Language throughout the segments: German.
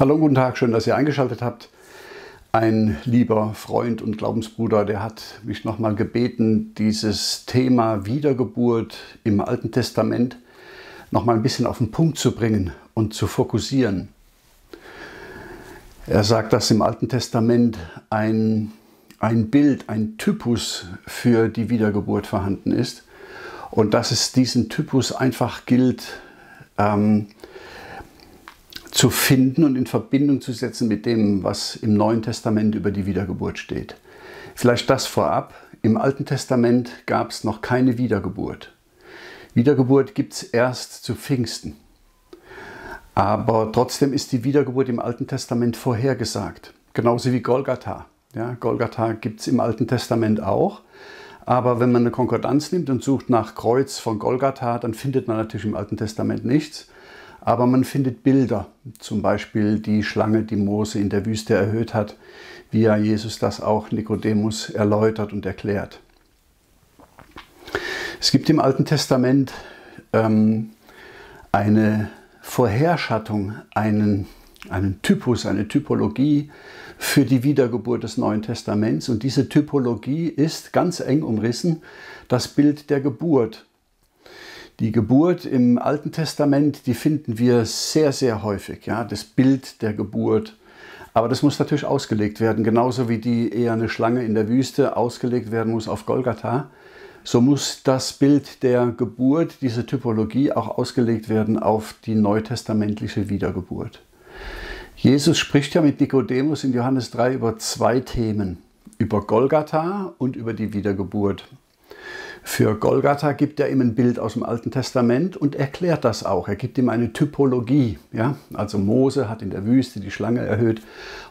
Hallo, guten Tag, schön, dass ihr eingeschaltet habt. Ein lieber Freund und Glaubensbruder, der hat mich nochmal gebeten, dieses Thema Wiedergeburt im Alten Testament nochmal ein bisschen auf den Punkt zu bringen und zu fokussieren. Er sagt, dass im Alten Testament ein Bild, ein Typus für die Wiedergeburt vorhanden ist und dass es diesen Typus einfach gilt, zu finden und in Verbindung zu setzen mit dem, was im Neuen Testament über die Wiedergeburt steht. Vielleicht das vorab. Im Alten Testament gab es noch keine Wiedergeburt. Wiedergeburt gibt es erst zu Pfingsten. Aber trotzdem ist die Wiedergeburt im Alten Testament vorhergesagt. Genauso wie Golgatha. Ja, Golgatha gibt es im Alten Testament auch. Aber wenn man eine Konkordanz nimmt und sucht nach Kreuz von Golgatha, dann findet man natürlich im Alten Testament nichts. Aber man findet Bilder, zum Beispiel die Schlange, die Mose in der Wüste erhöht hat, wie ja Jesus das auch Nikodemus erläutert und erklärt. Es gibt im Alten Testament eine Vorherschattung, einen Typus, eine Typologie für die Wiedergeburt des Neuen Testaments. Und diese Typologie ist ganz eng umrissen das Bild der Geburt. Die Geburt im Alten Testament, die finden wir sehr, sehr häufig, ja, das Bild der Geburt. Aber das muss natürlich ausgelegt werden, genauso wie die eherne Schlange in der Wüste ausgelegt werden muss auf Golgatha. So muss das Bild der Geburt, diese Typologie, auch ausgelegt werden auf die neutestamentliche Wiedergeburt. Jesus spricht ja mit Nikodemus in Johannes 3 über zwei Themen, über Golgatha und über die Wiedergeburt. Für Golgatha gibt er ihm ein Bild aus dem Alten Testament und erklärt das auch. Er gibt ihm eine Typologie. Ja? Also Mose hat in der Wüste die Schlange erhöht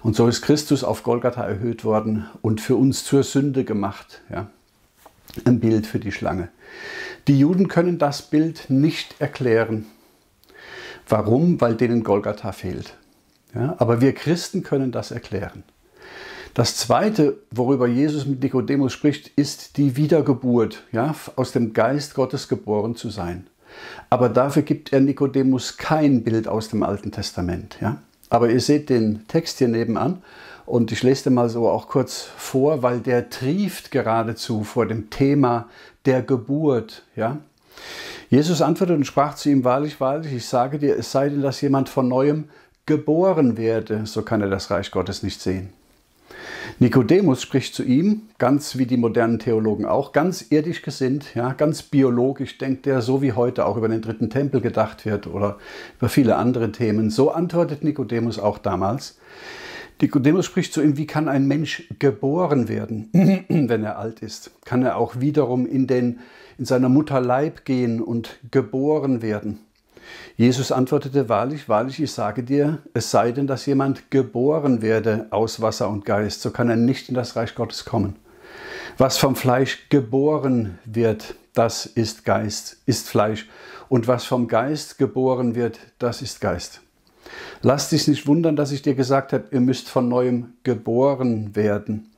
und so ist Christus auf Golgatha erhöht worden und für uns zur Sünde gemacht. Ja? Ein Bild für die Schlange. Die Juden können das Bild nicht erklären. Warum? Weil denen Golgatha fehlt. Ja? Aber wir Christen können das erklären. Das Zweite, worüber Jesus mit Nikodemus spricht, ist die Wiedergeburt, ja, aus dem Geist Gottes geboren zu sein. Aber dafür gibt er Nikodemus kein Bild aus dem Alten Testament. Ja. Aber ihr seht den Text hier nebenan und ich lese den mal so auch kurz vor, weil der trieft geradezu vor dem Thema der Geburt. Ja. Jesus antwortete und sprach zu ihm, wahrlich, wahrlich, ich sage dir, es sei denn, dass jemand von Neuem geboren werde, so kann er das Reich Gottes nicht sehen. Nikodemus spricht zu ihm, ganz wie die modernen Theologen auch, ganz irdisch gesinnt, ja, ganz biologisch denkt er, so wie heute auch über den dritten Tempel gedacht wird oder über viele andere Themen. So antwortet Nikodemus auch damals. Nikodemus spricht zu ihm, wie kann ein Mensch geboren werden, wenn er alt ist? Kann er auch wiederum in seiner Mutter Leib gehen und geboren werden? Jesus antwortete, wahrlich, wahrlich, ich sage dir, es sei denn, dass jemand geboren werde aus Wasser und Geist, so kann er nicht in das Reich Gottes kommen. Was vom Fleisch geboren wird, das ist Geist, ist Fleisch. Und was vom Geist geboren wird, das ist Geist. Lass dich nicht wundern, dass ich dir gesagt habe, ihr müsst von Neuem geboren werden.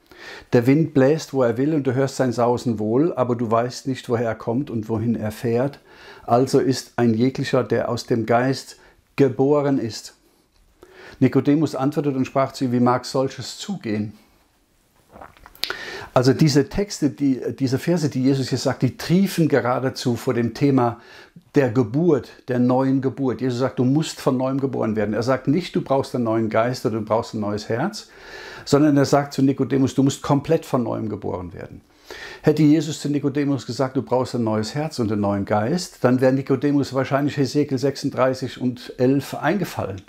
Der Wind bläst, wo er will, und du hörst sein Sausen wohl, aber du weißt nicht, woher er kommt und wohin er fährt. Also ist ein jeglicher, der aus dem Geist geboren ist. Nikodemus antwortet und sprach zu ihm, wie mag solches zugehen? Also diese Texte, diese Verse, die Jesus hier sagt, die triefen geradezu vor dem Thema der Geburt, der neuen Geburt. Jesus sagt, du musst von Neuem geboren werden. Er sagt nicht, du brauchst einen neuen Geist oder du brauchst ein neues Herz, sondern er sagt zu Nikodemus, du musst komplett von Neuem geboren werden. Hätte Jesus zu Nikodemus gesagt, du brauchst ein neues Herz und einen neuen Geist, dann wäre Nikodemus wahrscheinlich Hesekiel 36 und 11 eingefallen.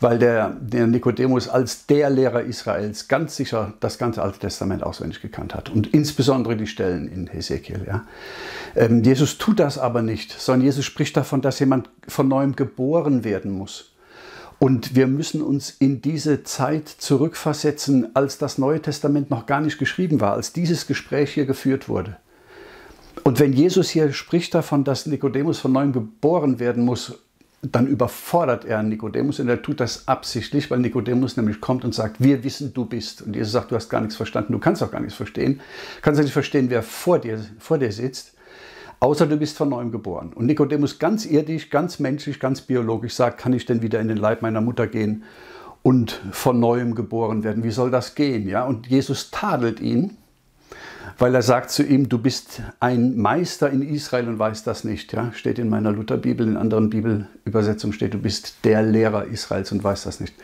Weil der Nikodemus als der Lehrer Israels ganz sicher das ganze Alte Testament auswendig gekannt hat. Und insbesondere die Stellen in Hesekiel. Ja. Jesus tut das aber nicht, sondern Jesus spricht davon, dass jemand von Neuem geboren werden muss. Und wir müssen uns in diese Zeit zurückversetzen, als das Neue Testament noch gar nicht geschrieben war, als dieses Gespräch hier geführt wurde. Und wenn Jesus hier spricht davon, dass Nikodemus von Neuem geboren werden muss, dann überfordert er Nikodemus und er tut das absichtlich, weil Nikodemus nämlich kommt und sagt, wir wissen, du bist. Und Jesus sagt, du hast gar nichts verstanden, du kannst auch gar nichts verstehen. Du kannst ja nicht verstehen, wer vor dir sitzt. außer du bist von neuem geboren. Und Nikodemus ganz irdisch, ganz menschlich, ganz biologisch sagt, kann ich denn wieder in den Leib meiner Mutter gehen und von neuem geboren werden? Wie soll das gehen? Ja? Und Jesus tadelt ihn, weil er sagt zu ihm, du bist ein Meister in Israel und weißt das nicht. Ja? Steht in meiner Lutherbibel, in anderen Bibelübersetzungen steht, du bist der Lehrer Israels und weißt das nicht.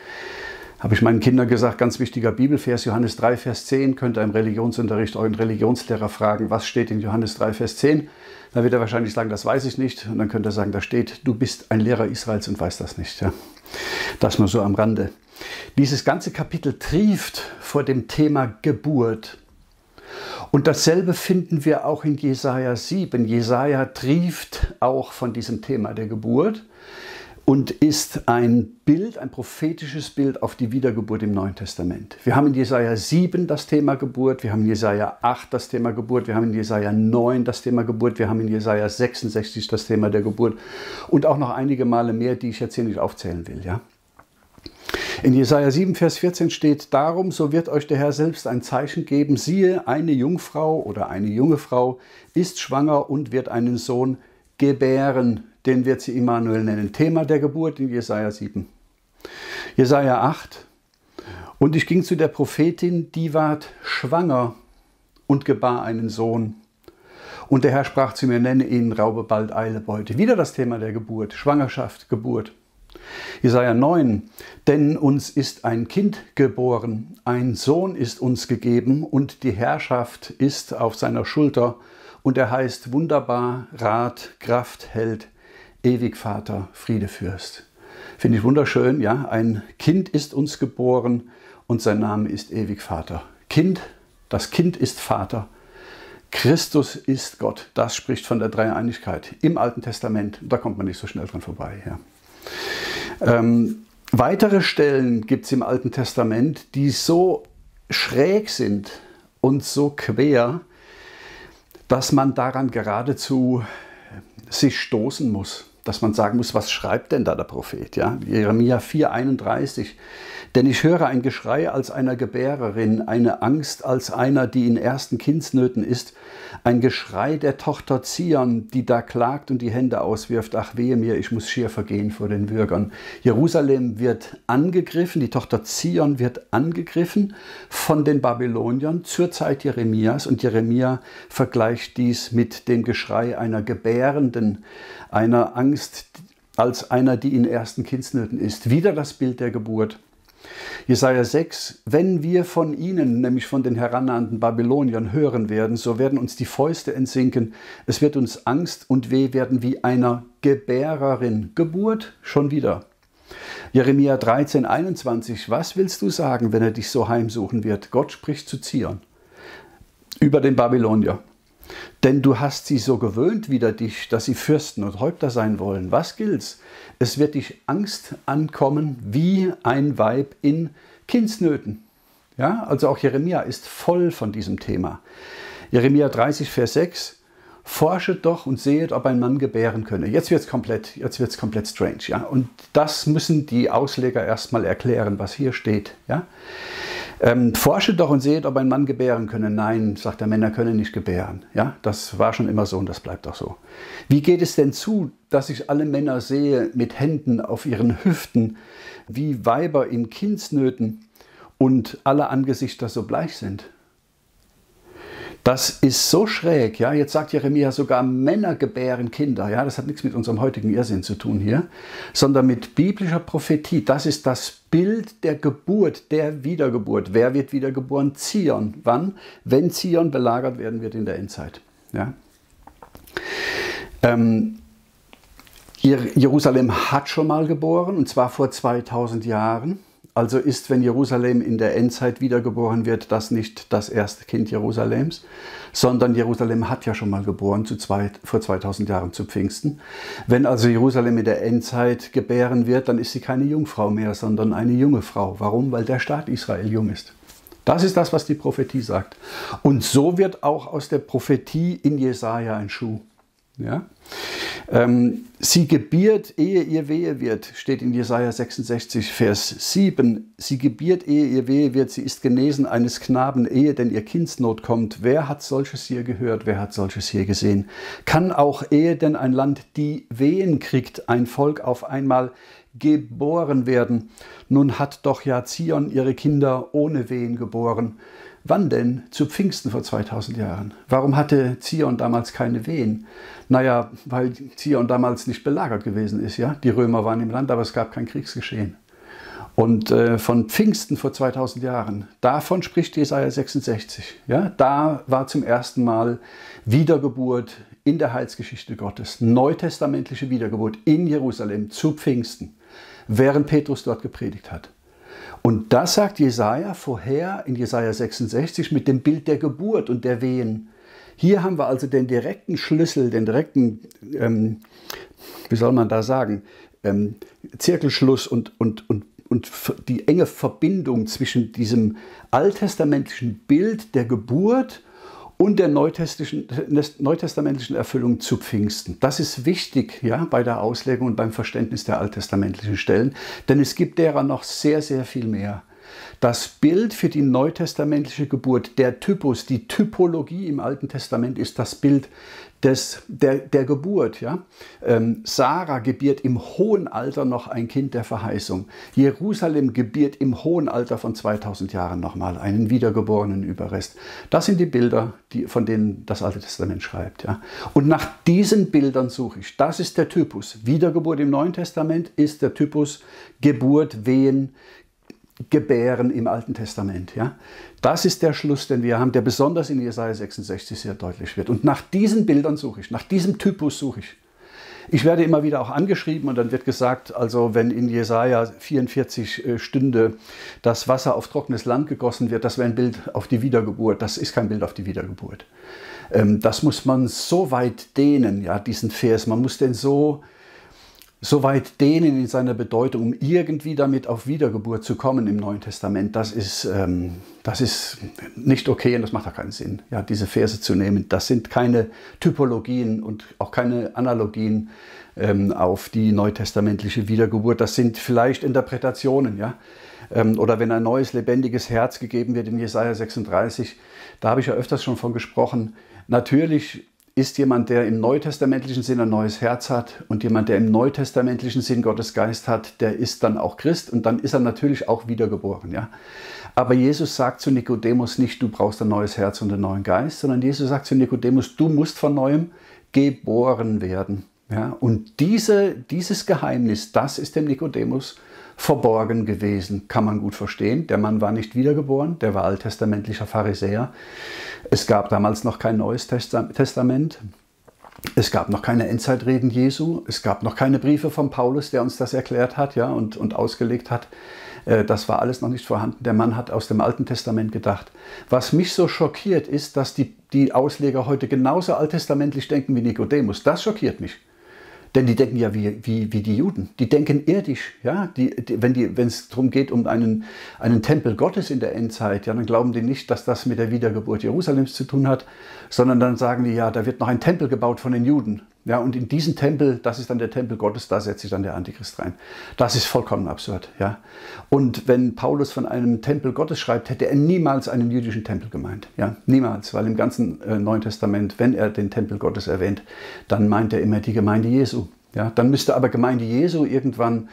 Habe ich meinen Kindern gesagt, ganz wichtiger Bibelvers, Johannes 3, Vers 10. Könnt ihr im Religionsunterricht euren Religionslehrer fragen, was steht in Johannes 3, Vers 10? Dann wird er wahrscheinlich sagen, das weiß ich nicht. Und dann könnt ihr sagen, da steht, du bist ein Lehrer Israels und weißt das nicht. Ja? Das nur so am Rande. Dieses ganze Kapitel trieft vor dem Thema Geburt. Und dasselbe finden wir auch in Jesaja 7. Jesaja trieft auch von diesem Thema der Geburt und ist ein Bild, ein prophetisches Bild auf die Wiedergeburt im Neuen Testament. Wir haben in Jesaja 7 das Thema Geburt, wir haben in Jesaja 8 das Thema Geburt, wir haben in Jesaja 9 das Thema Geburt, wir haben in Jesaja 66 das Thema der Geburt und auch noch einige Male mehr, die ich jetzt hier nicht aufzählen will, ja. In Jesaja 7, Vers 14 steht, darum, so wird euch der Herr selbst ein Zeichen geben, siehe, eine Jungfrau oder eine junge Frau ist schwanger und wird einen Sohn gebären, den wird sie Immanuel nennen. Thema der Geburt in Jesaja 7. Jesaja 8, und ich ging zu der Prophetin, die ward schwanger und gebar einen Sohn. Und der Herr sprach zu mir, nenne ihn, raube bald Eilebeute. Wieder das Thema der Geburt, Schwangerschaft, Geburt. Jesaja 9, denn uns ist ein Kind geboren, ein Sohn ist uns gegeben und die Herrschaft ist auf seiner Schulter und er heißt Wunderbar, Rat, Kraft, Held, Ewig Vater, Friedefürst. Finde ich wunderschön, ja, ein Kind ist uns geboren und sein Name ist Ewig Vater. Kind, das Kind ist Vater. Christus ist Gott, das spricht von der Dreieinigkeit im Alten Testament, da kommt man nicht so schnell dran vorbei, ja. Weitere Stellen gibt es im Alten Testament, die so schräg sind und so quer, dass man daran geradezu sich stoßen muss. Dass man sagen muss, was schreibt denn da der Prophet? Ja? Jeremia 4,31. Denn ich höre ein Geschrei als einer Gebärerin, eine Angst als einer, die in ersten Kindsnöten ist, ein Geschrei der Tochter Zion, die da klagt und die Hände auswirft. Ach wehe mir, ich muss schier vergehen vor den Bürgern. Jerusalem wird angegriffen, die Tochter Zion wird angegriffen von den Babyloniern zur Zeit Jeremias. Und Jeremia vergleicht dies mit dem Geschrei einer Gebärenden, einer Angst als einer, die in ersten Kindsnöten ist. Wieder das Bild der Geburt. Jesaja 6, wenn wir von ihnen, nämlich von den herannahenden Babyloniern, hören werden, so werden uns die Fäuste entsinken, es wird uns Angst und Weh werden wie einer Gebärerin. Geburt schon wieder. Jeremia 13, 21, was willst du sagen, wenn er dich so heimsuchen wird? Gott spricht zu Zion über den Babylonier. Denn du hast sie so gewöhnt wider dich, dass sie Fürsten und Häupter sein wollen. Was gilt's? Es wird dich Angst ankommen wie ein Weib in Kindsnöten. Ja, also auch Jeremia ist voll von diesem Thema. Jeremia 30, Vers 6. Forschet doch und sehet, ob ein Mann gebären könne. Jetzt wird's komplett strange. Ja? Und das müssen die Ausleger erstmal erklären, was hier steht. Ja? Forscht doch und seht, ob ein Mann gebären könne. Nein, sagt er, Männer können nicht gebären. Ja, das war schon immer so und das bleibt auch so. Wie geht es denn zu, dass ich alle Männer sehe mit Händen auf ihren Hüften, wie Weiber in Kindsnöten und alle Angesichter so bleich sind? Das ist so schräg, ja. Jetzt sagt Jeremia sogar, Männer gebären Kinder. Ja, das hat nichts mit unserem heutigen Irrsinn zu tun hier, sondern mit biblischer Prophetie. Das ist das Bild der Geburt, der Wiedergeburt. Wer wird wiedergeboren? Zion. Wann? Wenn Zion belagert werden wird in der Endzeit. Ja. Jerusalem hat schon mal geboren, und zwar vor 2000 Jahren. Also ist, wenn Jerusalem in der Endzeit wiedergeboren wird, das nicht das erste Kind Jerusalems, sondern Jerusalem hat ja schon mal geboren vor 2000 Jahren zu Pfingsten. Wenn also Jerusalem in der Endzeit gebären wird, dann ist sie keine Jungfrau mehr, sondern eine junge Frau. Warum? Weil der Staat Israel jung ist. Das ist das, was die Prophetie sagt. Und so wird auch aus der Prophetie in Jesaja ein Schuh. Ja? Sie gebiert, ehe ihr Wehe wird, steht in Jesaja 66, Vers 7. Sie gebiert, ehe ihr Wehe wird, sie ist genesen eines Knaben, ehe denn ihr Kindsnot kommt. Wer hat solches hier gehört? Wer hat solches hier gesehen? Kann auch, ehe denn ein Land die Wehen kriegt, ein Volk auf einmal geboren werden? Nun hat doch ja Zion ihre Kinder ohne Wehen geboren. Wann denn? Zu Pfingsten vor 2000 Jahren. Warum hatte Zion damals keine Wehen? Naja, weil Zion damals nicht belagert gewesen ist. Ja? Die Römer waren im Land, aber es gab kein Kriegsgeschehen. Und von Pfingsten vor 2000 Jahren, davon spricht Jesaja 66. Ja? Da war zum ersten Mal Wiedergeburt in der Heilsgeschichte Gottes. Neutestamentliche Wiedergeburt in Jerusalem zu Pfingsten, während Petrus dort gepredigt hat. Und das sagt Jesaja vorher in Jesaja 66 mit dem Bild der Geburt und der Wehen. Hier haben wir also den direkten Schlüssel, den direkten, wie soll man da sagen, Zirkelschluss und die enge Verbindung zwischen diesem alttestamentlichen Bild der Geburt und der neutestamentlichen Erfüllung zu Pfingsten. Das ist wichtig, ja, bei der Auslegung und beim Verständnis der alttestamentlichen Stellen, denn es gibt derer noch sehr, sehr viel mehr. Das Bild für die neutestamentliche Geburt, der Typus, die Typologie im Alten Testament ist das Bild der Geburt. Ja? Sarah gebiert im hohen Alter noch ein Kind der Verheißung. Jerusalem gebiert im hohen Alter von 2000 Jahren nochmal einen wiedergeborenen Überrest. Das sind die Bilder, von denen das Alte Testament schreibt. Ja? Und nach diesen Bildern suche ich. Das ist der Typus. Wiedergeburt im Neuen Testament ist der Typus Geburt, Wehen, Gebären im Alten Testament. Ja? Das ist der Schluss, den wir haben, der besonders in Jesaja 66 sehr deutlich wird. Und nach diesen Bildern suche ich, nach diesem Typus suche ich. Ich werde immer wieder auch angeschrieben und dann wird gesagt, also wenn in Jesaja 44 stünde, dass Wasser auf trockenes Land gegossen wird, das wäre ein Bild auf die Wiedergeburt. Das ist kein Bild auf die Wiedergeburt. Das muss man so weit dehnen, ja, diesen Vers. Man muss den so weit dehnen in seiner Bedeutung, um irgendwie damit auf Wiedergeburt zu kommen im Neuen Testament, das ist nicht okay und das macht auch keinen Sinn, ja, diese Verse zu nehmen. Das sind keine Typologien und auch keine Analogien auf die neutestamentliche Wiedergeburt. Das sind vielleicht Interpretationen, ja. Oder wenn ein neues, lebendiges Herz gegeben wird in Jesaja 36, da habe ich ja öfters schon von gesprochen, natürlich ist jemand, der im neutestamentlichen Sinn ein neues Herz hat und jemand, der im neutestamentlichen Sinn Gottes Geist hat, der ist dann auch Christ und dann ist er natürlich auch wiedergeboren. Ja? Aber Jesus sagt zu Nikodemus nicht, du brauchst ein neues Herz und einen neuen Geist, sondern Jesus sagt zu Nikodemus, du musst von Neuem geboren werden. Ja? Und dieses Geheimnis, das ist dem Nikodemus verborgen gewesen, kann man gut verstehen. Der Mann war nicht wiedergeboren, der war alttestamentlicher Pharisäer. Es gab damals noch kein Neues Testament. Es gab noch keine Endzeitreden Jesu. Es gab noch keine Briefe von Paulus, der uns das erklärt hat, ja, und ausgelegt hat. Das war alles noch nicht vorhanden. Der Mann hat aus dem Alten Testament gedacht. Was mich so schockiert ist, dass die Ausleger heute genauso alttestamentlich denken wie Nikodemus. Das schockiert mich. Denn die denken ja wie die Juden. Die denken irdisch. Ja? Wenn es darum geht, um einen Tempel Gottes in der Endzeit, ja, dann glauben die nicht, dass das mit der Wiedergeburt Jerusalems zu tun hat, sondern dann sagen die, ja, da wird noch ein Tempel gebaut von den Juden. Ja, und in diesen Tempel, das ist dann der Tempel Gottes, da setzt sich dann der Antichrist rein. Das ist vollkommen absurd. Ja? Und wenn Paulus von einem Tempel Gottes schreibt, hätte er niemals einen jüdischen Tempel gemeint. Ja? Niemals, weil im ganzen Neuen Testament, wenn er den Tempel Gottes erwähnt, dann meint er immer die Gemeinde Jesu. Ja? Dann müsste aber Gemeinde Jesu irgendwann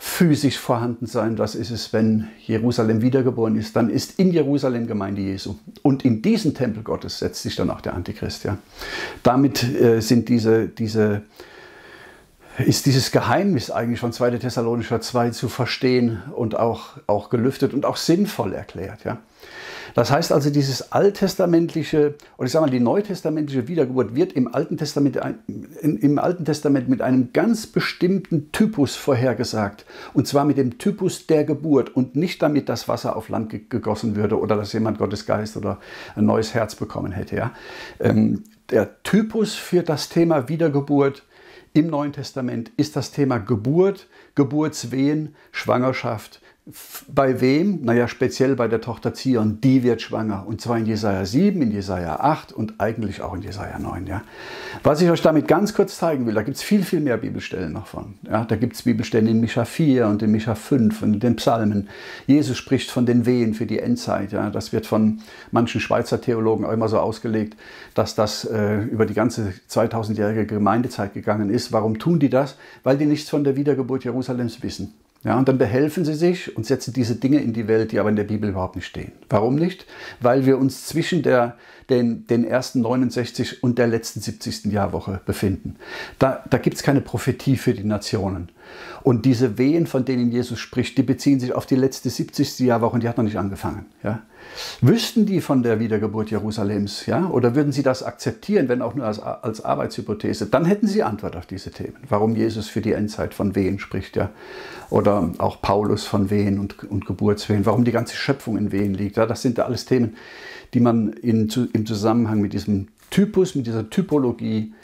physisch vorhanden sein. Das ist es, wenn Jerusalem wiedergeboren ist. Dann ist in Jerusalem Gemeinde Jesu. Und in diesen Tempel Gottes setzt sich dann auch der Antichrist. Ja. Damit ist dieses Geheimnis eigentlich von 2. Thessalonicher 2 zu verstehen und auch gelüftet und auch sinnvoll erklärt. Ja. Das heißt also, dieses alttestamentliche, oder ich sage mal, die neutestamentliche Wiedergeburt wird im Alten Testament mit einem ganz bestimmten Typus vorhergesagt. Und zwar mit dem Typus der Geburt und nicht damit, dass Wasser auf Land gegossen würde oder dass jemand Gottes Geist oder ein neues Herz bekommen hätte. Ja? Der Typus für das Thema Wiedergeburt im Neuen Testament ist das Thema Geburt, Geburtswehen, Schwangerschaft, Bei wem? Naja, speziell bei der Tochter Zion, die wird schwanger. Und zwar in Jesaja 7, in Jesaja 8 und eigentlich auch in Jesaja 9. Ja. Was ich euch damit ganz kurz zeigen will, da gibt es viel, viel mehr Bibelstellen noch von. Ja, da gibt es Bibelstellen in Micha 4 und in Micha 5 und in den Psalmen. Jesus spricht von den Wehen für die Endzeit. Ja. Das wird von manchen Schweizer Theologen auch immer so ausgelegt, dass das über die ganze 2000-jährige Gemeindezeit gegangen ist. Warum tun die das? Weil die nichts von der Wiedergeburt Jerusalems wissen. Ja, und dann behelfen sie sich und setzen diese Dinge in die Welt, die aber in der Bibel überhaupt nicht stehen. Warum nicht? Weil wir uns zwischen den ersten 69 und der letzten 70. Jahrwoche befinden. Da gibt es keine Prophetie für die Nationen. Und diese Wehen, von denen Jesus spricht, die beziehen sich auf die letzte 70. Jahrwoche und die hat noch nicht angefangen. Ja? Wüssten die von der Wiedergeburt Jerusalems, ja? Oder würden sie das akzeptieren, wenn auch nur als Arbeitshypothese? Dann hätten sie Antwort auf diese Themen, warum Jesus für die Endzeit von Wehen spricht, ja? Oder auch Paulus von Wehen und Geburtswehen, warum die ganze Schöpfung in Wehen liegt. Ja? Das sind da alles Themen, die man im Zusammenhang mit diesem Typus, mit dieser Typologie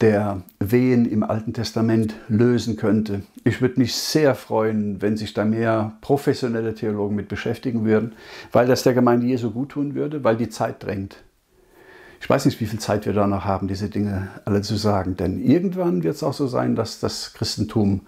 der Wehen im Alten Testament lösen könnte. Ich würde mich sehr freuen, wenn sich da mehr professionelle Theologen mit beschäftigen würden, weil das der Gemeinde Jesu gut tun würde, weil die Zeit drängt. Ich weiß nicht, wie viel Zeit wir da noch haben, diese Dinge alle zu sagen, denn irgendwann wird es auch so sein, dass das Christentum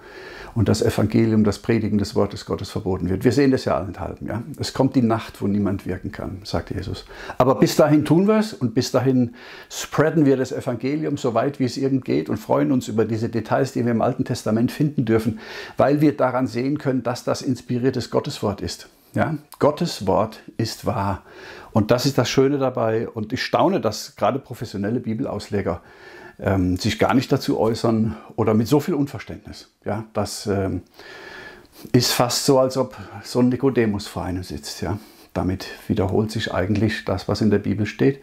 und das Evangelium, das Predigen des Wortes Gottes verboten wird. Wir sehen das ja allenthalben. Ja? Es kommt die Nacht, wo niemand wirken kann, sagt Jesus. Aber bis dahin tun wir es und bis dahin spreaden wir das Evangelium so weit, wie es irgend geht und freuen uns über diese Details, die wir im Alten Testament finden dürfen, weil wir daran sehen können, dass das inspiriertes Gotteswort ist. Ja? Gottes Wort ist wahr. Und das ist das Schöne dabei. Und ich staune, dass gerade professionelle Bibelausleger sich gar nicht dazu äußern oder mit so viel Unverständnis. Ja, das ist fast so, als ob so ein Nikodemus vor einem sitzt. Ja. Damit wiederholt sich eigentlich das, was in der Bibel steht.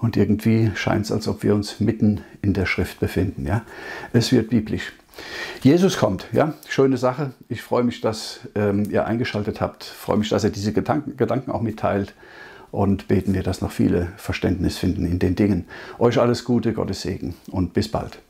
Und irgendwie scheint es, als ob wir uns mitten in der Schrift befinden. Ja. Es wird biblisch. Jesus kommt, ja, schöne Sache. Ich freue mich, dass ihr eingeschaltet habt. Ich freue mich, dass ihr diese Gedanken auch mitteilt. Und beten wir, dass noch viele Verständnis finden in den Dingen. Euch alles Gute, Gottes Segen und bis bald.